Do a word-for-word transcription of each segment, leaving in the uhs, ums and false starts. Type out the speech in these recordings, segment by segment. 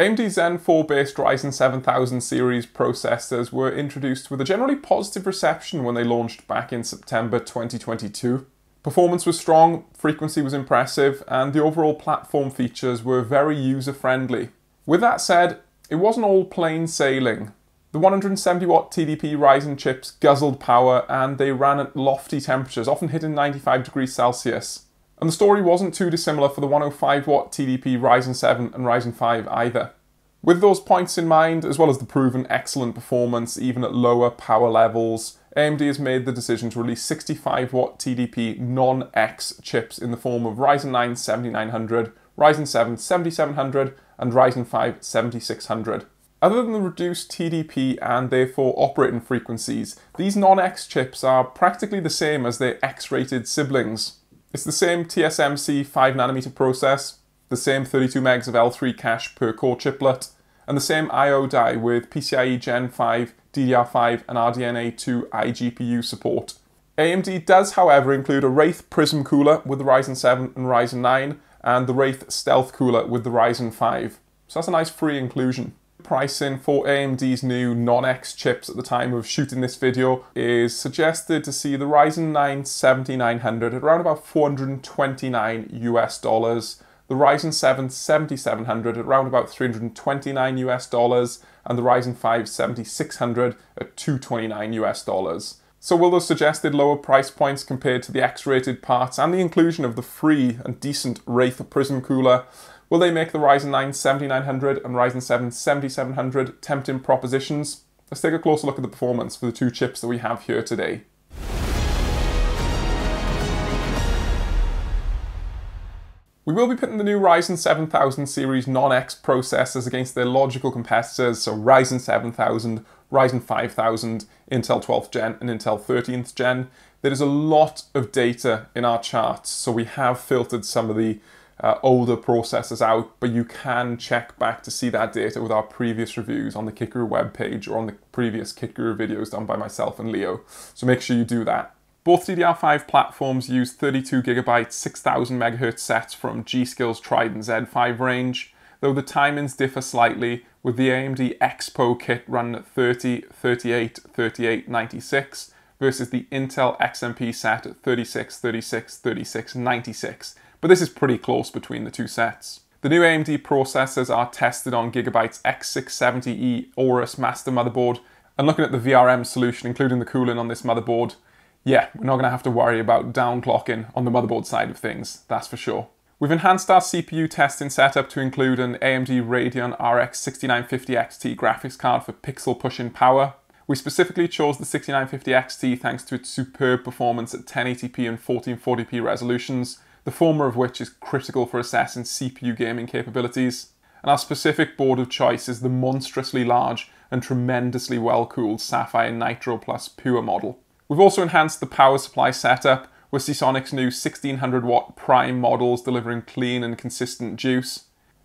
A M D Zen four based Ryzen seven thousand series processors were introduced with a generally positive reception when they launched back in September twenty twenty-two. Performance was strong, frequency was impressive, and the overall platform features were very user-friendly. With that said, it wasn't all plain sailing. The one hundred seventy watt T D P Ryzen chips guzzled power and they ran at lofty temperatures, often hitting ninety-five degrees Celsius. And the story wasn't too dissimilar for the one hundred five watt T D P Ryzen seven and Ryzen five either. With those points in mind, as well as the proven excellent performance even at lower power levels, A M D has made the decision to release sixty-five watt T D P non-X chips in the form of Ryzen nine seventy-nine hundred, Ryzen seven seventy-seven hundred and Ryzen five seventy-six hundred. Other than the reduced T D P and therefore operating frequencies, these non-X chips are practically the same as their X-rated siblings. It's the same T S M C five nanometer process, the same thirty-two megs of L three cache per core chiplet, and the same I O die with PCIe Gen five, D D R five and R D N A two iGPU support. A M D does, however, include a Wraith Prism cooler with the Ryzen seven and Ryzen nine, and the Wraith Stealth cooler with the Ryzen five. So that's a nice free inclusion. Pricing for A M D's new non-X chips at the time of shooting this video is suggested to see the Ryzen nine seventy-nine hundred at around about four hundred twenty-nine US dollars, the Ryzen seven seventy-seven hundred at around about three hundred twenty-nine US dollars, and the Ryzen five seventy-six hundred at two hundred twenty-nine US dollars. So will those suggested lower price points compared to the X-rated parts and the inclusion of the free and decent Wraith Prism cooler, will they make the Ryzen nine seventy-nine hundred and Ryzen seven seventy-seven hundred tempting propositions? Let's take a closer look at the performance for the two chips that we have here today. We will be pitting the new Ryzen seven thousand series non-X processors against their logical competitors, so Ryzen seven thousand, Ryzen five thousand, Intel twelfth gen and Intel thirteenth gen. There is a lot of data in our charts, so we have filtered some of the Uh, older processors out, but you can check back to see that data with our previous reviews on the KitGuru webpage or on the previous KitGuru videos done by myself and Leo. So make sure you do that. Both D D R five platforms use thirty-two gigabyte six thousand megahertz sets from G.Skill's Trident Z five range, though the timings differ slightly, with the A M D Expo kit running at thirty, thirty-eight, thirty-eight, ninety-six versus the Intel X M P set at thirty-six, thirty-six, thirty-six, ninety-six. But this is pretty close between the two sets. The new A M D processors are tested on Gigabyte's X six seventy E Aorus Master motherboard, and looking at the V R M solution, including the cooling on this motherboard, yeah, we're not gonna have to worry about downclocking on the motherboard side of things, that's for sure. We've enhanced our C P U testing setup to include an A M D Radeon R X sixty-nine fifty X T graphics card for pixel pushing power. We specifically chose the sixty-nine fifty X T thanks to its superb performance at ten eighty p and fourteen forty p resolutions, the former of which is critical for assessing C P U gaming capabilities. And our specific board of choice is the monstrously large and tremendously well-cooled Sapphire Nitro Plus Pure model. We've also enhanced the power supply setup with Seasonic's new sixteen hundred watt Prime models delivering clean and consistent juice.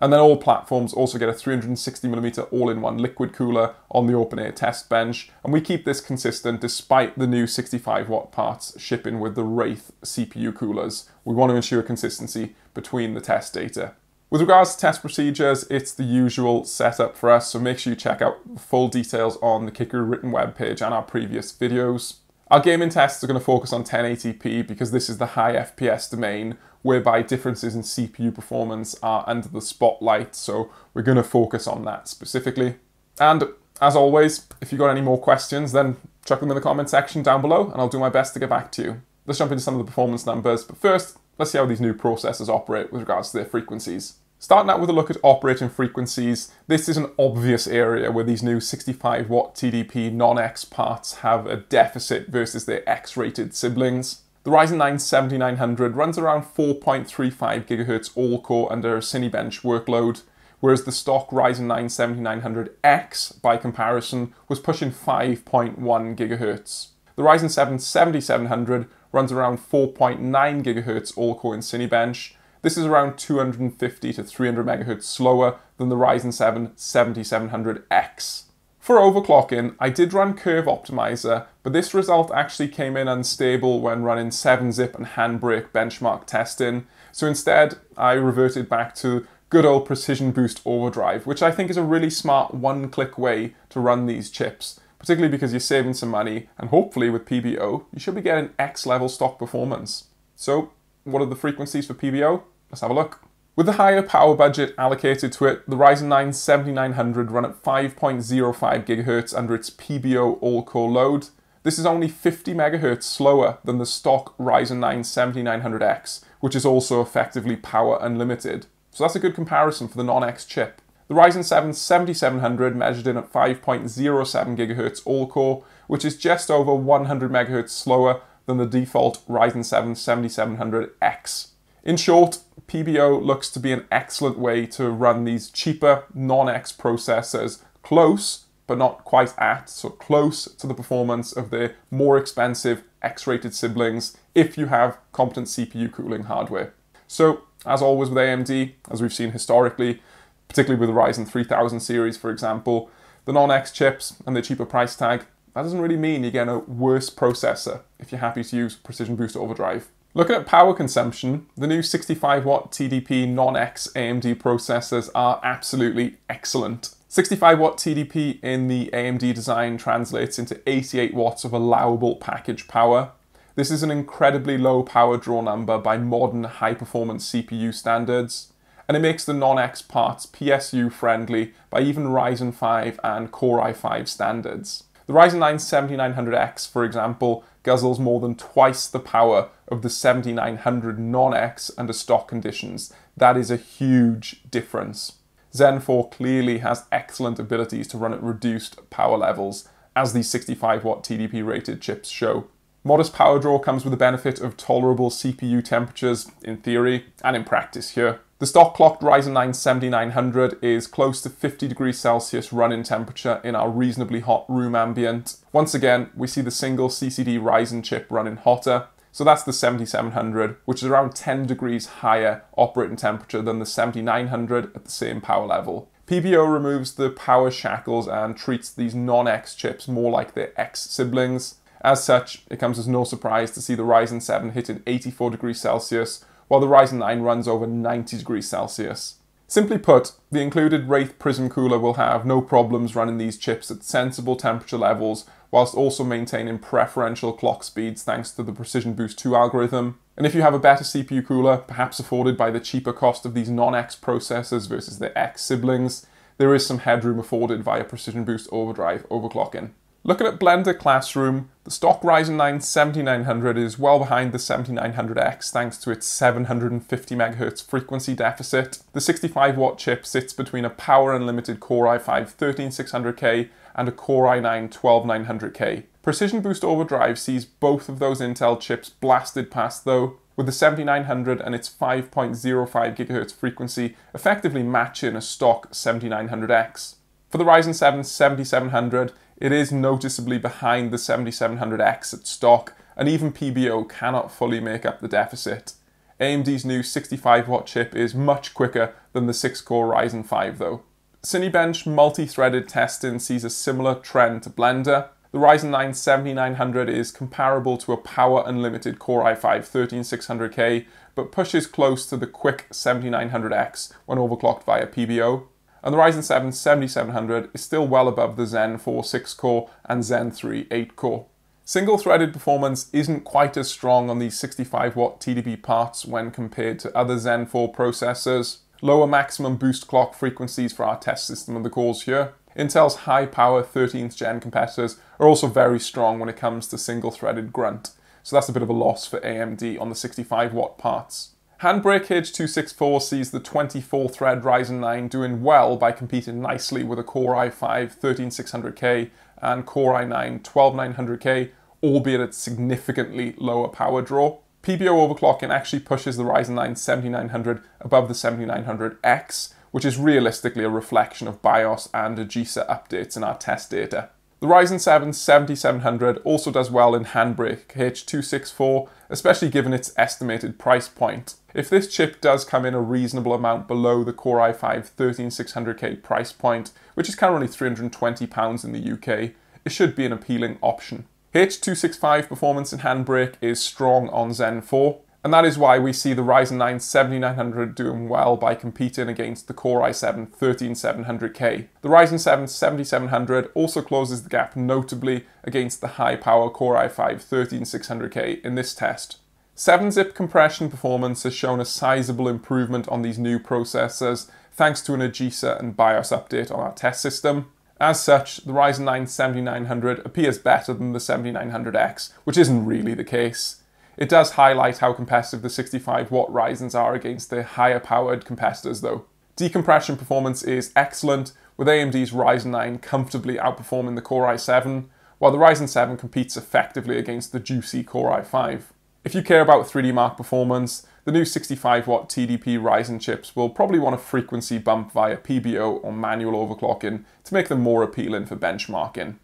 And then all platforms also get a three hundred sixty millimeter all-in-one liquid cooler on the open air test bench. And we keep this consistent despite the new sixty-five watt parts shipping with the Wraith C P U coolers. We want to ensure consistency between the test data. With regards to test procedures, it's the usual setup for us. So make sure you check out the full details on the KitGuru written webpage and our previous videos. Our gaming tests are going to focus on ten eighty p because this is the high F P S domain, whereby differences in C P U performance are under the spotlight, so we're going to focus on that specifically. And as always, if you've got any more questions, then chuck them in the comment section down below and I'll do my best to get back to you. Let's jump into some of the performance numbers, but first, let's see how these new processors operate with regards to their frequencies. Starting out with a look at operating frequencies, this is an obvious area where these new sixty-five watt T D P non-X parts have a deficit versus their X-rated siblings. The Ryzen nine seventy-nine hundred runs around four point three five gigahertz all-core under a Cinebench workload, whereas the stock Ryzen nine seventy-nine hundred X, by comparison, was pushing five point one gigahertz. The Ryzen seven seventy-seven hundred runs around four point nine gigahertz all-core in Cinebench. This is around two hundred fifty to three hundred megahertz slower than the Ryzen seven seventy-seven hundred X. For overclocking, I did run Curve Optimizer, but this result actually came in unstable when running seven zip and Handbrake benchmark testing. So instead, I reverted back to good old Precision Boost Overdrive, which I think is a really smart one-click way to run these chips, particularly because you're saving some money, and hopefully with P B O, you should be getting X-level stock performance. So, what are the frequencies for P B O? Let's have a look. With the higher power budget allocated to it, the Ryzen nine seventy-nine hundred run at five point zero five gigahertz under its P B O all-core load. This is only fifty megahertz slower than the stock Ryzen nine seventy-nine hundred X, which is also effectively power unlimited. So that's a good comparison for the non-X chip. The Ryzen seven seventy-seven hundred measured in at five point zero seven gigahertz all-core, which is just over one hundred megahertz slower than the default Ryzen seven seventy-seven hundred X. In short, P B O looks to be an excellent way to run these cheaper non-X processors close, but not quite at, so close to the performance of their more expensive X-rated siblings if you have competent C P U cooling hardware. So, as always with A M D, as we've seen historically, particularly with the Ryzen three thousand series, for example, the non-X chips and their cheaper price tag, that doesn't really mean you're getting a worse processor if you're happy to use Precision Boost Overdrive. Looking at power consumption, the new sixty-five watt T D P non-X A M D processors are absolutely excellent. sixty-five watt T D P in the A M D design translates into eighty-eight watts of allowable package power. This is an incredibly low power draw number by modern high-performance C P U standards, and it makes the non-X parts P S U friendly by even Ryzen five and Core i five standards. The Ryzen nine seventy-nine hundred X, for example, guzzles more than twice the power of the seventy-nine hundred non-X under stock conditions. That is a huge difference. Zen four clearly has excellent abilities to run at reduced power levels, as these sixty-five watt T D P rated chips show. Modest power draw comes with the benefit of tolerable C P U temperatures in theory and in practice here. The stock clocked Ryzen nine seventy-nine hundred is close to fifty degrees Celsius run-in temperature in our reasonably hot room ambient. Once again, we see the single C C D Ryzen chip running hotter, so that's the seventy-seven hundred, which is around ten degrees higher operating temperature than the seventy-nine hundred at the same power level. P B O removes the power shackles and treats these non-X chips more like their X siblings. As such, it comes as no surprise to see the Ryzen seven hitting eighty-four degrees Celsius, while the Ryzen nine runs over ninety degrees Celsius. Simply put, the included Wraith Prism cooler will have no problems running these chips at sensible temperature levels, whilst also maintaining preferential clock speeds thanks to the Precision Boost two algorithm. And if you have a better C P U cooler, perhaps afforded by the cheaper cost of these non-X processors versus their X siblings, there is some headroom afforded via Precision Boost Overdrive overclocking. Looking at Blender Classroom, the stock Ryzen nine seventy-nine hundred is well behind the seventy-nine hundred X thanks to its seven hundred fifty megahertz frequency deficit. The sixty-five watt chip sits between a power unlimited Core i five thirteen six hundred K and a Core i nine twelve nine hundred K. Precision Boost Overdrive sees both of those Intel chips blasted past though, with the seventy-nine hundred and its five point zero five gigahertz frequency effectively matching a stock seventy-nine hundred X. For the Ryzen seven seventy-seven hundred, it is noticeably behind the seventy-seven hundred X at stock, and even P B O cannot fully make up the deficit. A M D's new sixty-five watt chip is much quicker than the six core Ryzen five though. Cinebench multi-threaded testing sees a similar trend to Blender. The Ryzen nine seventy-nine hundred is comparable to a power unlimited Core i five thirteen six hundred K, but pushes close to the quick seventy-nine hundred X when overclocked via P B O. And the Ryzen seven seventy-seven hundred is still well above the Zen four six core and Zen three eight core. Single-threaded performance isn't quite as strong on these sixty-five watt T D P parts when compared to other Zen four processors. Lower maximum boost clock frequencies for our test system of the cores here. Intel's high-power thirteenth gen competitors are also very strong when it comes to single-threaded grunt, so that's a bit of a loss for A M D on the sixty-five watt parts. Handbrake H two sixty-four sees the twenty-four thread Ryzen nine doing well by competing nicely with a Core i five thirteen six hundred K and Core i nine twelve nine hundred K, albeit at significantly lower power draw. P B O overclocking actually pushes the Ryzen nine seventy-nine hundred above the seventy-nine hundred X, which is realistically a reflection of BIOS and A G E S A updates in our test data. The Ryzen seven seventy-seven hundred also does well in Handbrake H two sixty-four, especially given its estimated price point. If this chip does come in a reasonable amount below the Core i five thirteen six hundred K price point, which is currently three hundred twenty pounds in the U K, it should be an appealing option. H two sixty-five performance in Handbrake is strong on Zen four. And that is why we see the Ryzen nine seventy-nine hundred doing well by competing against the Core i seven thirteen seven hundred K. The Ryzen seven seventy-seven hundred also closes the gap notably against the high-power Core i five thirteen six hundred K in this test. seven zip compression performance has shown a sizable improvement on these new processors thanks to an AGESA and BIOS update on our test system. As such, the Ryzen nine seventy-nine hundred appears better than the seventy-nine hundred X, which isn't really the case. It does highlight how competitive the sixty-five watt Ryzens are against their higher powered competitors though. Decompression performance is excellent, with A M D's Ryzen nine comfortably outperforming the Core i seven, while the Ryzen seven competes effectively against the juicy Core i five. If you care about three D Mark performance, the new sixty-five watt T D P Ryzen chips will probably want a frequency bump via P B O or manual overclocking to make them more appealing for benchmarking.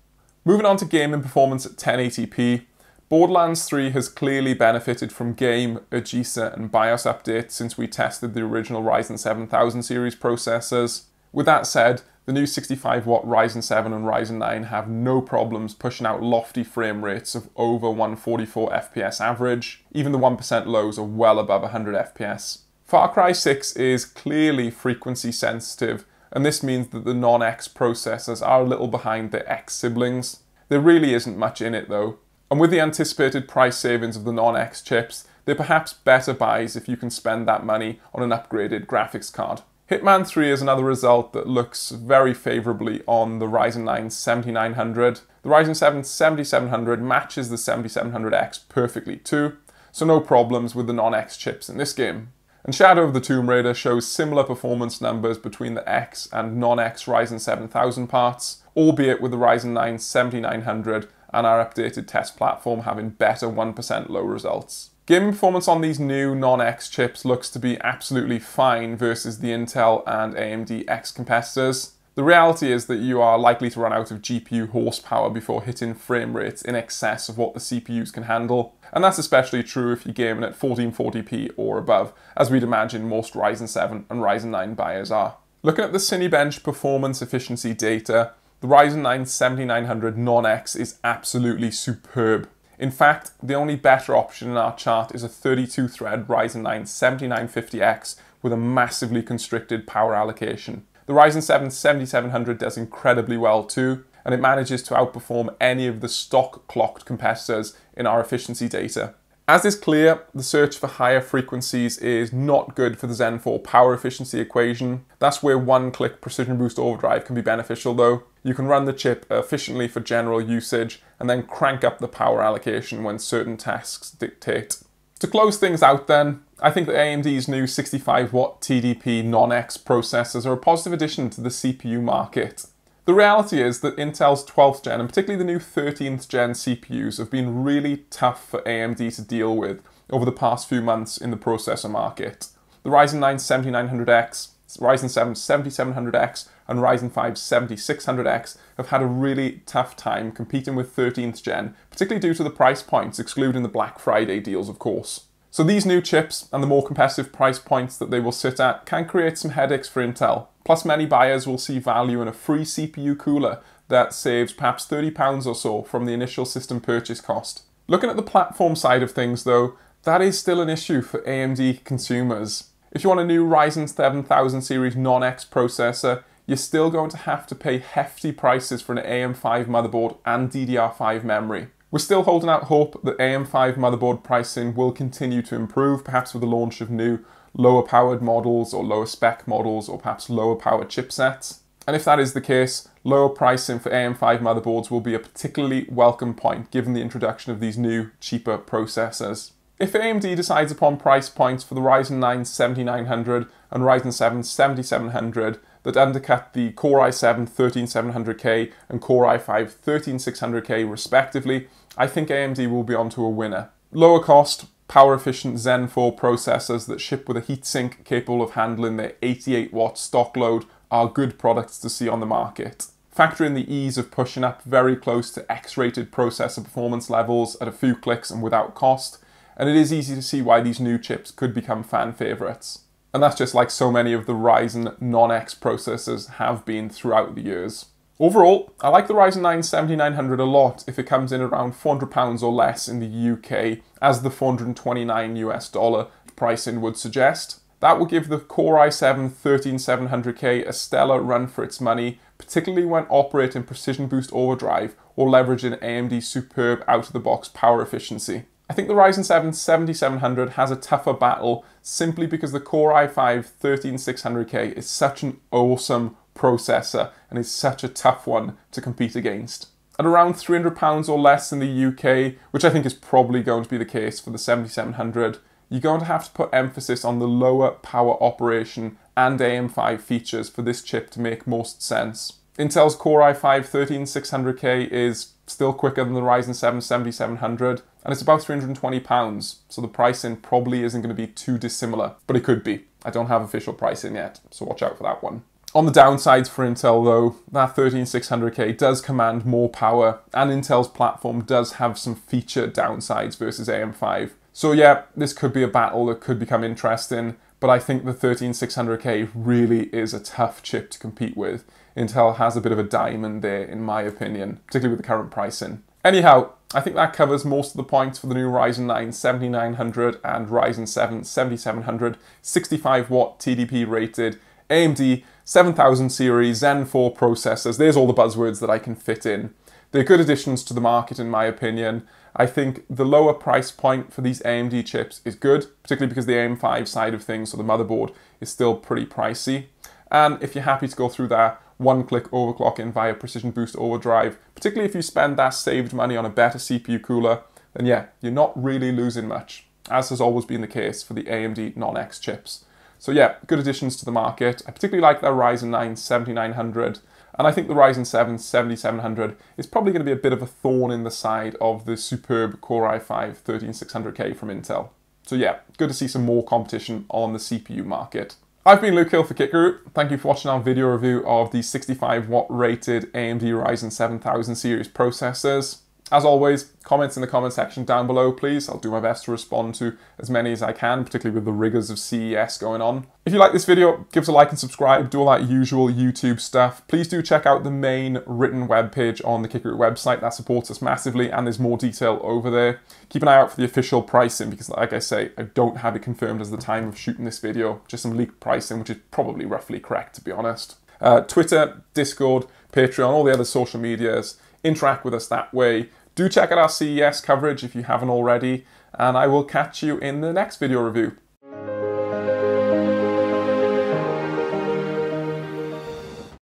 Moving on to gaming performance at ten eighty p, Borderlands three has clearly benefited from game, AGESA and BIOS updates since we tested the original Ryzen seven thousand series processors. With that said, the new sixty-five watt Ryzen seven and Ryzen nine have no problems pushing out lofty frame rates of over one forty-four F P S average. Even the one percent lows are well above one hundred F P S. Far Cry six is clearly frequency sensitive, and this means that the non-X processors are a little behind their X siblings. There really isn't much in it though. And with the anticipated price savings of the non-X chips, they're perhaps better buys if you can spend that money on an upgraded graphics card. Hitman three is another result that looks very favourably on the Ryzen nine seventy-nine hundred. The Ryzen seven seventy-seven hundred matches the seventy-seven hundred X perfectly too, so no problems with the non-X chips in this game. And Shadow of the Tomb Raider shows similar performance numbers between the X and non-X Ryzen seven thousand parts, albeit with the Ryzen nine seventy-nine hundred and our updated test platform having better one percent low results. Gaming performance on these new non-X chips looks to be absolutely fine versus the Intel and A M D X competitors. The reality is that you are likely to run out of G P U horsepower before hitting frame rates in excess of what the C P Us can handle, and that's especially true if you're gaming at fourteen forty p or above, as we'd imagine most Ryzen seven and Ryzen nine buyers are. Looking at the Cinebench performance efficiency data, the Ryzen nine seventy-nine hundred non-X is absolutely superb. In fact, the only better option in our chart is a thirty-two thread Ryzen nine seventy-nine fifty X with a massively constricted power allocation. The Ryzen seven seventy-seven hundred does incredibly well too, and it manages to outperform any of the stock clocked competitors in our efficiency data. As is clear, the search for higher frequencies is not good for the Zen four power efficiency equation. That's where one-click Precision Boost Overdrive can be beneficial though. You can run the chip efficiently for general usage and then crank up the power allocation when certain tasks dictate. To close things out then, I think that A M D's new sixty-five watt T D P non-X processors are a positive addition to the C P U market. The reality is that Intel's twelfth gen and particularly the new thirteenth gen C P Us have been really tough for A M D to deal with over the past few months in the processor market. The Ryzen nine seventy-nine hundred X, Ryzen seven seventy-seven hundred X and Ryzen five seventy-six hundred X have had a really tough time competing with thirteenth gen, particularly due to the price points, excluding the Black Friday deals of course. So these new chips and the more competitive price points that they will sit at can create some headaches for Intel. Plus many buyers will see value in a free C P U cooler that saves perhaps thirty pounds or so from the initial system purchase cost. Looking at the platform side of things though, that is still an issue for A M D consumers. If you want a new Ryzen seven thousand series non-X processor, you're still going to have to pay hefty prices for an A M five motherboard and D D R five memory. We're still holding out hope that A M five motherboard pricing will continue to improve, perhaps with the launch of new lower powered models or lower spec models or perhaps lower power chipsets. And if that is the case, lower pricing for A M five motherboards will be a particularly welcome point given the introduction of these new, cheaper processors. If A M D decides upon price points for the Ryzen nine seventy-nine hundred and Ryzen seven seventy-seven hundred that undercut the Core i seven thirteen seven hundred K and Core i five thirteen six hundred K respectively, I think A M D will be onto a winner. Lower cost, power efficient Zen four processors that ship with a heatsink capable of handling their eighty-eight watt stock load are good products to see on the market. Factor in the ease of pushing up very close to X-rated processor performance levels at a few clicks and without cost, and it is easy to see why these new chips could become fan favourites. And that's just like so many of the Ryzen non-X processors have been throughout the years. Overall, I like the Ryzen nine seventy-nine hundred a lot if it comes in around four hundred pounds or less in the U K, as the four hundred twenty-nine US dollar pricing would suggest. That will give the Core i seven thirteen seven hundred K a stellar run for its money, particularly when operating Precision Boost Overdrive or leveraging A M D's superb out-of-the-box power efficiency. I think the Ryzen seven seventy-seven hundred has a tougher battle simply because the Core i five thirteen six hundred K is such an awesome processor and is such a tough one to compete against. At around three hundred pounds or less in the U K, which I think is probably going to be the case for the seventy-seven hundred, you're going to have to put emphasis on the lower power operation and A M five features for this chip to make most sense. Intel's Core i five thirteen six hundred K is still quicker than the Ryzen seven seventy-seven hundred, and it's about three hundred twenty pounds, so the pricing probably isn't going to be too dissimilar, but it could be. I don't have official pricing yet, so watch out for that one. On the downsides for Intel though, that thirteen six hundred K does command more power, and Intel's platform does have some feature downsides versus A M five. So yeah, this could be a battle that could become interesting, but I think the thirteen six hundred K really is a tough chip to compete with. Intel has a bit of a diamond there in my opinion, particularly with the current pricing. Anyhow, I think that covers most of the points for the new Ryzen nine seventy-nine hundred and Ryzen seven seventy-seven hundred, sixty-five watt T D P rated, A M D seven thousand series Zen four processors. There's all the buzzwords that I can fit in. They're good additions to the market in my opinion. I think the lower price point for these A M D chips is good, particularly because the A M five side of things, so the motherboard, is still pretty pricey. And if you're happy to go through that one-click overclocking via Precision Boost Overdrive, particularly if you spend that saved money on a better C P U cooler, then yeah, you're not really losing much, as has always been the case for the A M D non-X chips. So yeah, good additions to the market. I particularly like the Ryzen nine seventy-nine hundred, and I think the Ryzen seven seventy-seven hundred is probably going to be a bit of a thorn in the side of the superb Core i five thirteen six hundred K from Intel. So yeah, good to see some more competition on the C P U market. I've been Luke Hill for KitGuru. Thank you for watching our video review of the sixty-five watt rated A M D Ryzen seven thousand series processors. As always, comments in the comment section down below, please. I'll do my best to respond to as many as I can, particularly with the rigors of C E S going on. If you like this video, give us a like and subscribe, do all that usual YouTube stuff. Please do check out the main written webpage on the KitGuru website. That supports us massively, and there's more detail over there. Keep an eye out for the official pricing, because like I say, I don't have it confirmed as the time of shooting this video, just some leaked pricing, which is probably roughly correct, to be honest. Uh, Twitter, Discord, Patreon, all the other social medias. Interact with us that way. Do check out our C E S coverage if you haven't already, and I will catch you in the next video review.